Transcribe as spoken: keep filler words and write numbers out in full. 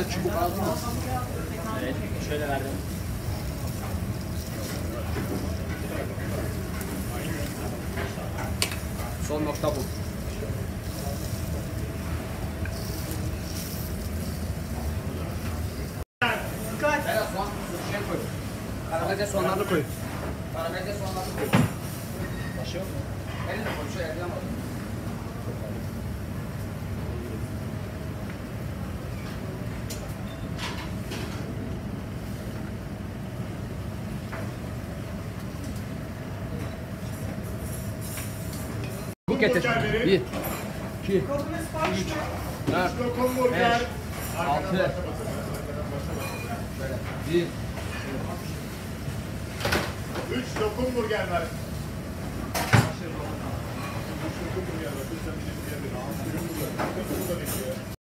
Sadece çubuk aldın mı? Evet, şöyle verdim. Son nokta bu. Bela soğan şey koy. Karamelize soğanlarını koy. Karamelize soğanlarını koy. Başı yok mu? Eline koy, şu elden koy. Getir. Bir, iki, üç, dört, beş, altı, bir, üç lokum burger var.